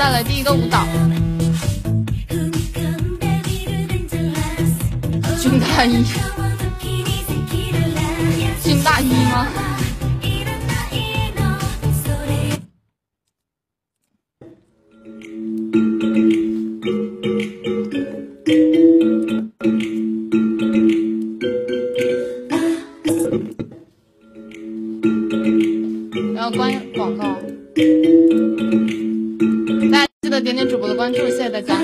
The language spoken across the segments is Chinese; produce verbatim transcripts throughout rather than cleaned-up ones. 带来第一个舞蹈，军大衣，军大衣吗？然后关广告，大家记得点点主播的关注，谢谢大家。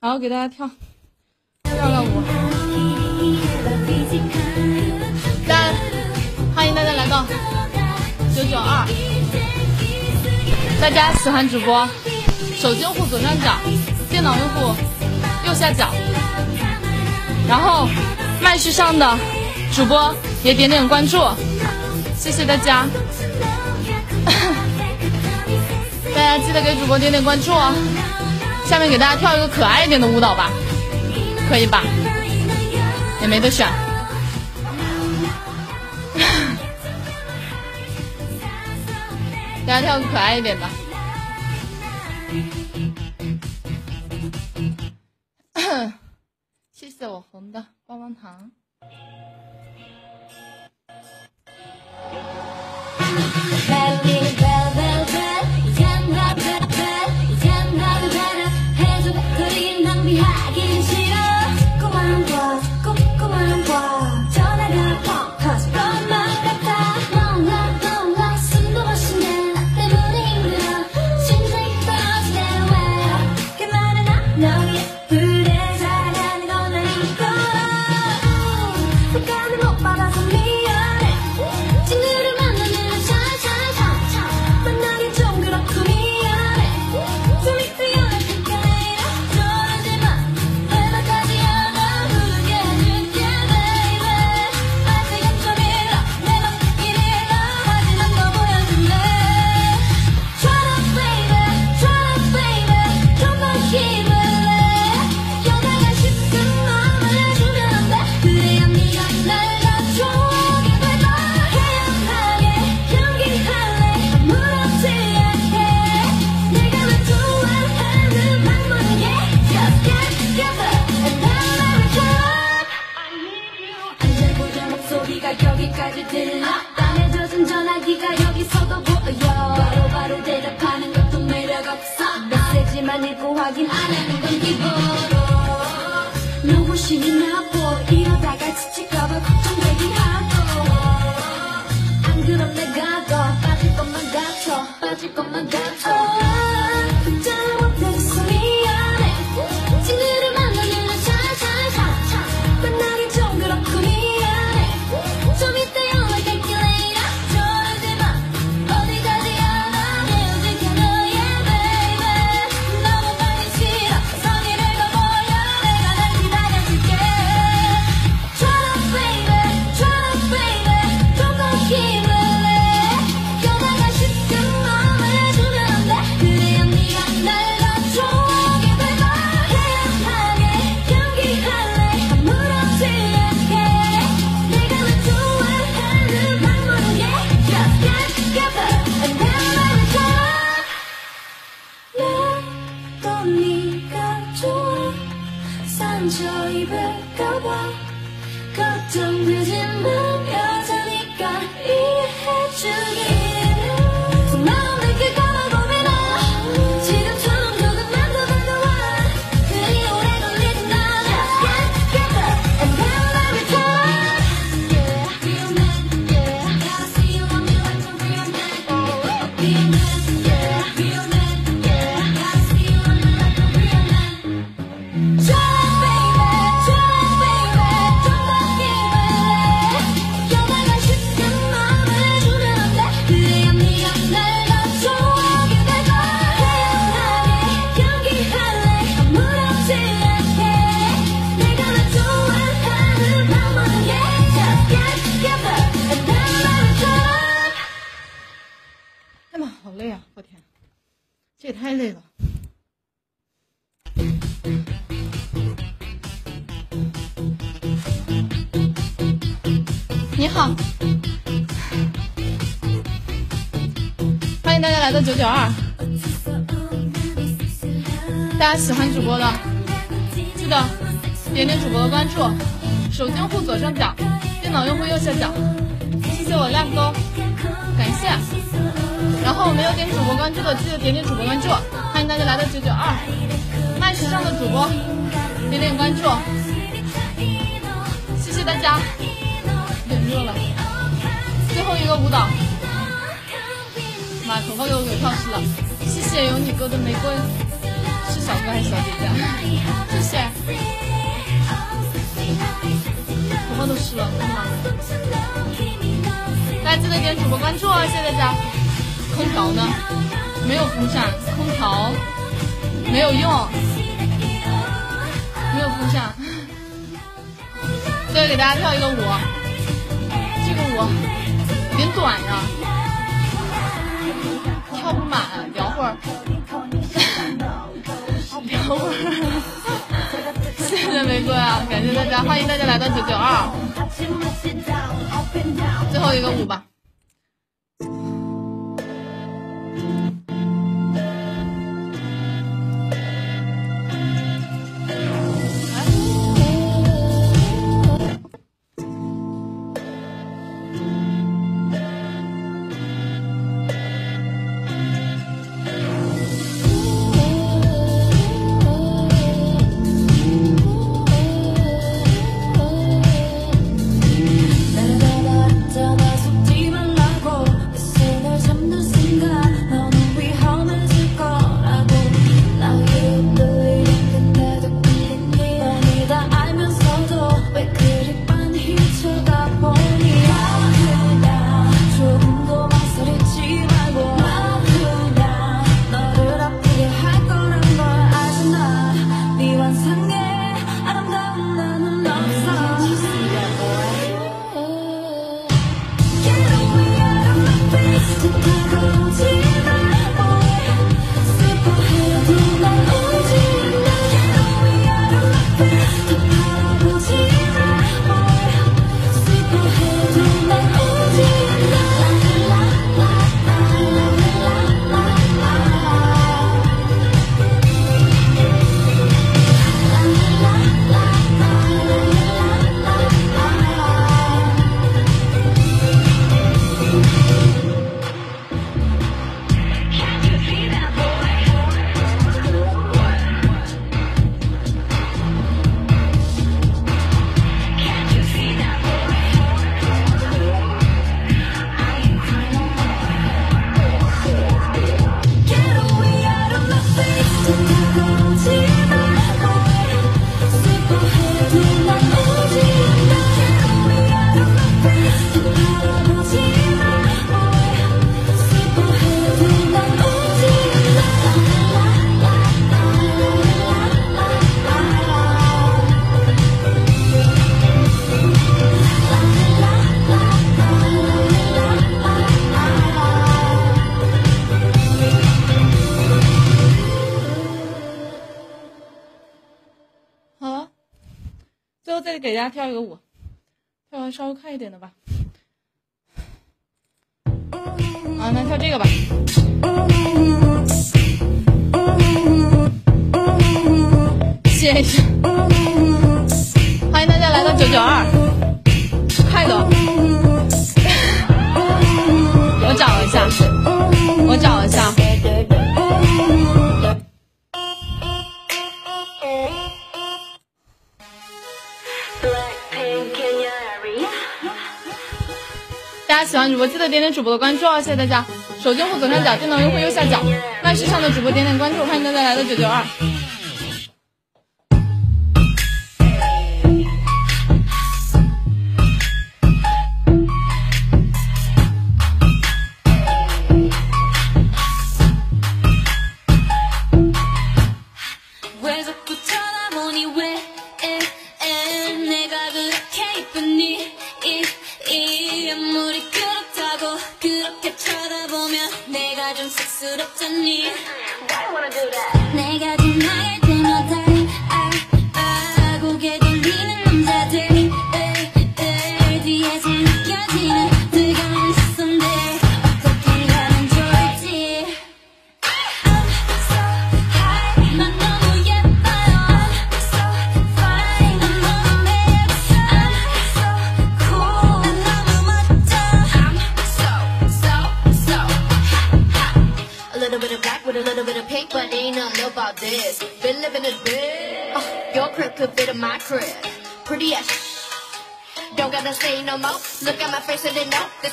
我给大家跳漂亮舞，三，欢迎大家来到九九二。大家喜欢直播，手机用户左上角，电脑用户右下角，然后麦序上的主播也点点关注，谢谢大家。大家记得给主播点点关注哦。下面给大家跳一个可爱一点的舞蹈吧，可以吧？也没得选。大家跳个可爱一点的。谢谢我红的棒棒糖。 안을 꼬하긴 안 하는 건 기본으로 누구시니 나보 이러다가 지칠까봐 걱정되긴 하고 안 그럼 내가 더 빠질 것만 같아 빠질 것만 같아九九二，大家喜欢主播的，记得点点主播的关注，手机用户左上角，电脑用户右下角。谢谢我亮哥，感谢。然后没有点主播关注的，记得点点主播关注。欢迎大家来到九九二，卖时尚的主播，点点关注，谢谢大家。忍住了，最后一个舞蹈。妈，头发又给烫湿了，谢谢有你哥的玫瑰，是小哥还是小姐姐啊？谢谢，头发都湿了，妈的！大家记得点主播关注啊，谢谢大家。空调呢？没有风扇，空调没有用，没有风扇。最后给大家跳一个舞，这个舞有点短呀。跳不满，聊会儿，聊会儿。谢谢玫瑰啊，感谢大家，欢迎大家来到九九二。最后一个舞吧。Do 后再给大家跳一个舞，跳个稍微快一点的吧。啊，那跳这个吧。谢谢，欢迎大家来到九九二，快的。我找一下，我找一下。大家喜欢主播记得点点主播的关注哦，谢谢大家。手机用户左上角，电脑用户右下角，麦序上的主播点点关注，欢迎大家来到九九二。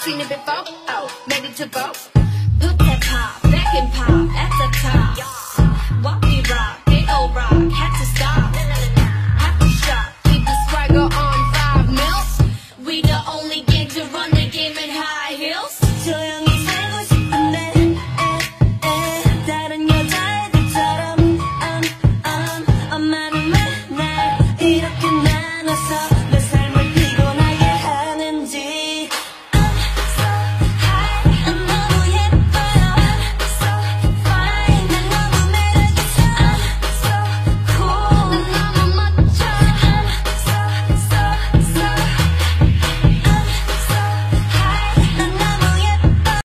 Seen it before, oh, made it to both. Put that pop, back and pop.